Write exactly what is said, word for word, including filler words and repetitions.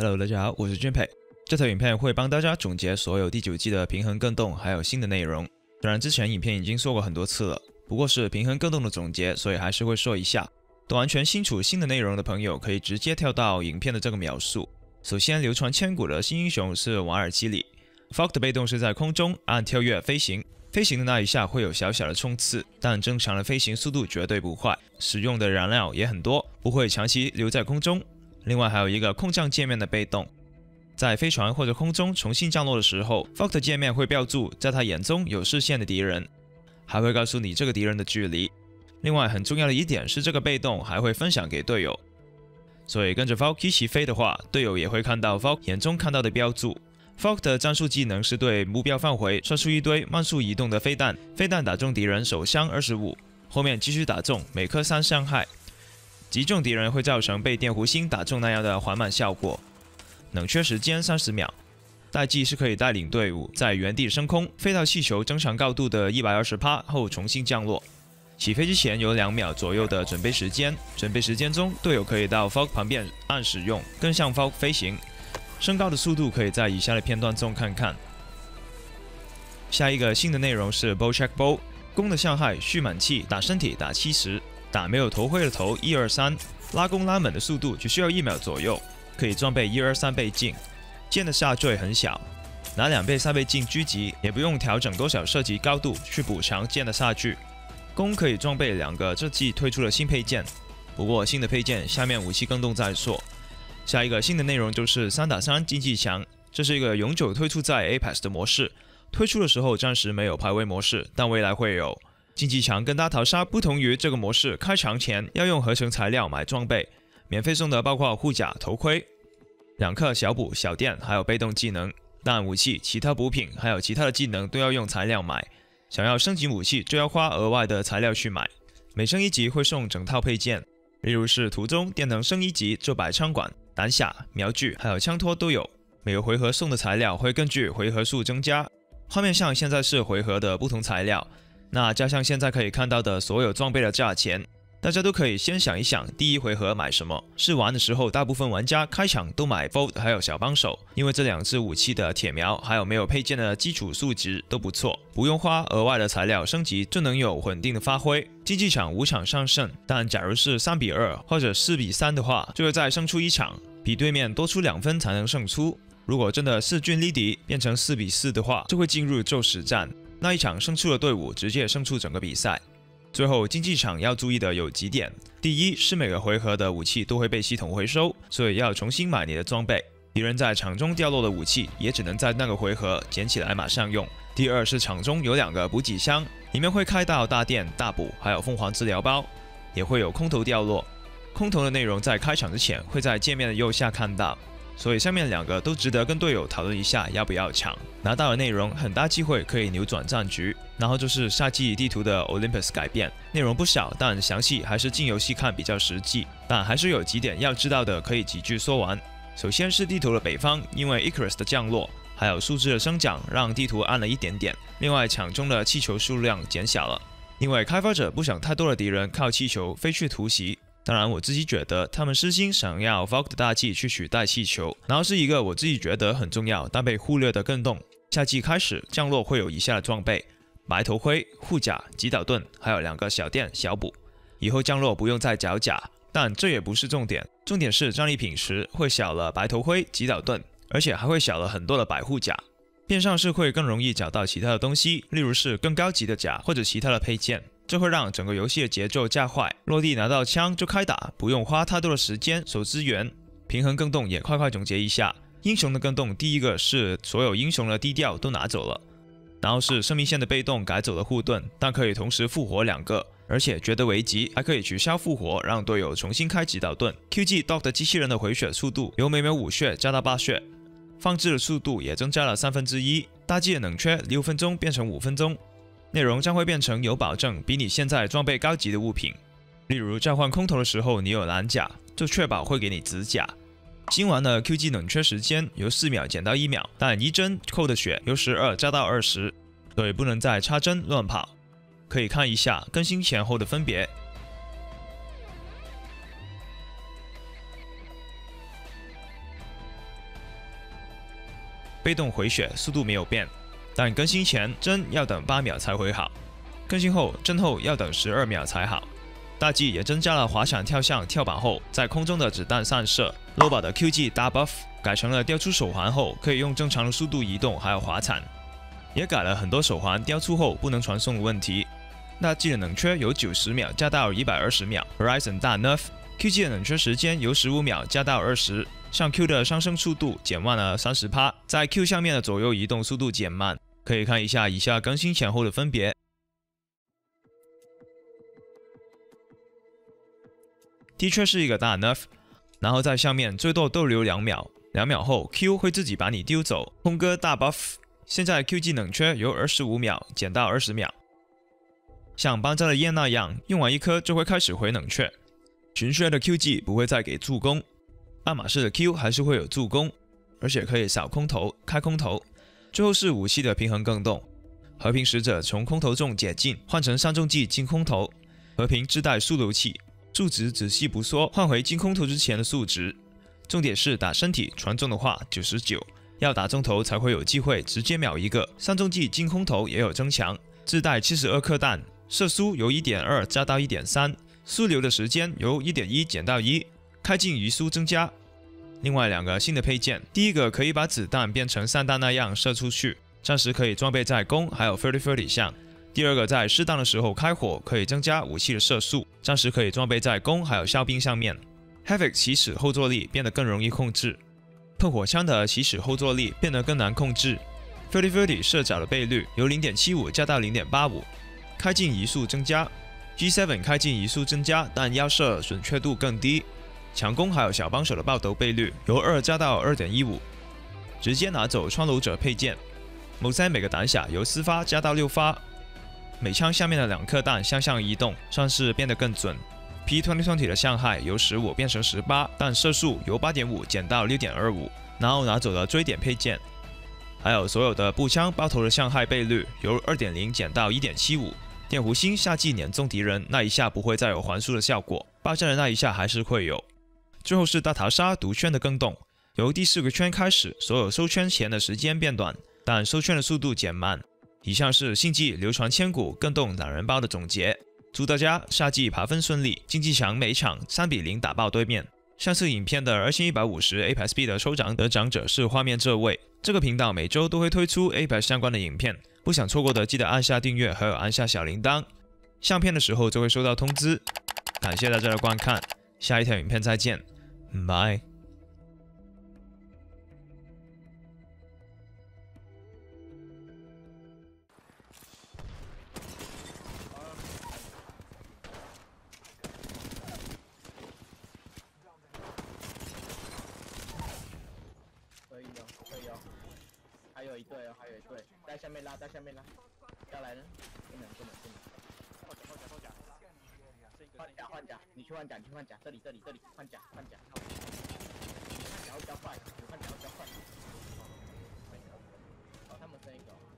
Hello， 大家好，我是君培。这条影片会帮大家总结所有第九季的平衡更动，还有新的内容。当然，之前影片已经说过很多次了，不过是平衡更动的总结，所以还是会说一下。懂完全清楚新的内容的朋友，可以直接跳到影片的这个描述。首先，流传千古的新英雄是瓦尔基里。Fog 的被动是在空中按跳跃飞行，飞行的那一下会有小小的冲刺，但正常的飞行速度绝对不快，使用的燃料也很多，不会长期留在空中。 另外还有一个空降界面的被动，在飞船或者空中重新降落的时候 ，Fog 的界面会标注在他眼中有视线的敌人，还会告诉你这个敌人的距离。另外很重要的一点是，这个被动还会分享给队友，所以跟着 Fog 一起飞的话，队友也会看到 Fog 眼中看到的标注。Fog 的战术技能是对目标范围射出一堆慢速移动的飞弹，飞弹打中敌人首伤 二十五， 后面继续打中，每颗三伤害。 击中敌人会造成被电弧星打中那样的缓慢效果，冷却时间三十秒。代技是可以带领队伍在原地升空，飞到气球正常高度的 百分之一百二十 后重新降落。起飞之前有两秒左右的准备时间，准备时间中队友可以到 Fog 旁边按使用，跟上 Fog 飞行。升高的速度可以在以下的片段中看看。下一个新的内容是 Bow Check Bow， 弓的伤害蓄满气打身体打 七十。 打没有头盔的头一二三，拉弓拉满的速度只需要一秒左右，可以装备一二三倍镜。箭的下坠很小，拿两倍三倍镜狙击，也不用调整多少射击高度去补偿箭的下距。弓可以装备两个这季推出的新配件，不过新的配件下面武器更动再说。下一个新的内容就是三打三竞技墙，这是一个永久推出在 Apex 的模式，推出的时候暂时没有排位模式，但未来会有。 竞技场跟大逃杀不同于这个模式，开场前要用合成材料买装备，免费送的包括护甲、头盔、两克小补、小电，还有被动技能。但武器、其他补品还有其他的技能都要用材料买，想要升级武器就要花额外的材料去买。每升一级会送整套配件，例如是途中电能升一级就摆枪管、弹匣、瞄具还有枪托都有。每个回合送的材料会根据回合数增加。画面上现在是回合的不同材料。 那加上现在可以看到的所有装备的价钱，大家都可以先想一想第一回合买什么。试玩的时候，大部分玩家开场都买 Volt 还有小帮手，因为这两支武器的铁苗还有没有配件的基础数值都不错，不用花额外的材料升级就能有稳定的发挥。竞技场五场上胜，但假如是三比二或者四比三的话，就会再胜出一场，比对面多出两分才能胜出。如果真的势均力敌变成四比四的话，就会进入就死战。 那一场胜出的队伍直接胜出整个比赛。最后竞技场要注意的有几点：第一是每个回合的武器都会被系统回收，所以要重新买你的装备。敌人在场中掉落的武器也只能在那个回合捡起来马上用。第二是场中有两个补给箱，里面会开到大电、大补，还有凤凰治疗包，也会有空投掉落。空投的内容在开场之前会在界面的右下看到。 所以下面两个都值得跟队友讨论一下要不要抢，拿到的内容很大机会可以扭转战局。然后就是夏季地图的 Olympus 改变，内容不少，但详细还是进游戏看比较实际。但还是有几点要知道的，可以几句说完。首先是地图的北方，因为 Icarus 的降落，还有数字的生长，让地图暗了一点点。另外场中的气球数量减小了，因为开发者不想太多的敌人靠气球飞去突袭。 当然，我自己觉得他们私心想要 Valk 的大技去取代气球，然后是一个我自己觉得很重要但被忽略的更动。夏季开始降落会有以下的装备：白头盔、护甲、击倒盾，还有两个小电小补。以后降落不用再找甲，但这也不是重点，重点是战利品时会少了白头盔、击倒盾，而且还会少了很多的白护甲。变上是会更容易找到其他的东西，例如是更高级的甲或者其他的配件。 这会让整个游戏的节奏加快，落地拿到枪就开打，不用花太多的时间守资源。平衡更动也快快总结一下，英雄的更动，第一个是所有英雄的低调都拿走了，然后是生命线的被动改走了护盾，但可以同时复活两个，而且觉得危急还可以取消复活，让队友重新开击倒盾。Q G Dog 的机器人的回血速度由每秒五血加到八血，放置的速度也增加了三分之一，大技的冷却六分钟变成五分钟。 内容将会变成有保证，比你现在装备高级的物品，例如召唤空投的时候，你有蓝甲，就确保会给你紫甲。新玩的 Q G 冷却时间由四秒减到一秒，但一针扣的血由十二加到 二十， 所以不能再插针乱跑。可以看一下更新前后的分别。被动回血速度没有变，但更新前帧要等八秒才回好，更新后帧后要等十二秒才好。大 G 也增加了滑翔跳向跳板后在空中的子弹散射 ，L O B A 的 Q 技大 buff 改成了掉出手环后可以用正常的速度移动，还有滑铲，也改了很多手环掉出后不能传送的问题。大 G 的冷却由九十秒加到一百二十秒 ，Horizon 大 nerf。 Q 技的冷却时间由十五秒加到二十，上 Q 的上升速度减慢了 百分之三十， 在 Q 下面的左右移动速度减慢。可以看一下以下更新前后的分别。的确是一个大 nerf， 然后在下面最多逗留两秒，两秒后 Q 会自己把你丢走。空哥大 buff， 现在 Q 技冷却由二十五秒减到二十秒，像搬家的雁那样，用完一颗就会开始回冷却。 群靴的 Q 技不会再给助攻，爱马仕的 Q 还是会有助攻，而且可以扫空投、开空投。最后是武器的平衡更动，和平使者从空投中解禁，换成三中技进空投。和平自带速度器，数值仔细不说，换回进空投之前的数值。重点是打身体传中的话九十九，要打中投才会有机会直接秒一个。三中技进空投也有增强，自带七十二颗弹，射速由 一点二 加到 一点三。 输流的时间由 一点一 减到一，开镜移速增加。另外两个新的配件，第一个可以把子弹变成散弹那样射出去，暂时可以装备在弓还有 Thirty-Thirty 上。第二个在适当的时候开火，可以增加武器的射速，暂时可以装备在弓还有哨兵上面。Havoc 起始后坐力变得更容易控制，喷火枪的起始后坐力变得更难控制。Thirty-Thirty 射角的倍率由 零点七五 加到 零点八五， 开镜移速增加。 G 七 开镜移速增加，但腰射准确度更低。强攻还有小帮手的爆头倍率由二加到 二点一五， 直接拿走穿楼者配件。某三每个弹匣由四发加到六发，每枪下面的两颗弹向上移动，算是变得更准。P 二零二零 的伤害由十五变成 十八， 但射速由 八点五 减到 六点二五， 然后拿走了追点配件。还有所有的步枪爆头的伤害倍率由 二点零 减到 一点七五。 电弧星夏季年中敌人那一下不会再有还速的效果，爆炸的那一下还是会有。最后是大逃杀毒圈的更动，由第四个圈开始，所有收圈前的时间变短，但收圈的速度减慢。以上是竞技流传千古更动懒人包的总结，祝大家夏季爬分顺利，竞技场每场三比零打爆对面。上次影片的二千一百五十 Apex B 的抽奖得奖者是画面这位。这个频道每周都会推出 Apex 相关的影片。 不想错过的，记得按下订阅，还有按下小铃铛，上片的时候就会收到通知。感谢大家的观看，下一条影片再见，拜。可以哦，可以哦，还有一对哦，还有一对。 在下面拉，在下面拉，要来人，不能不能不能，换甲换甲换甲，换甲换甲，你去换甲，你去换甲，这里这里这里换甲换甲，换甲要交换，换甲要交换，他们剩一个。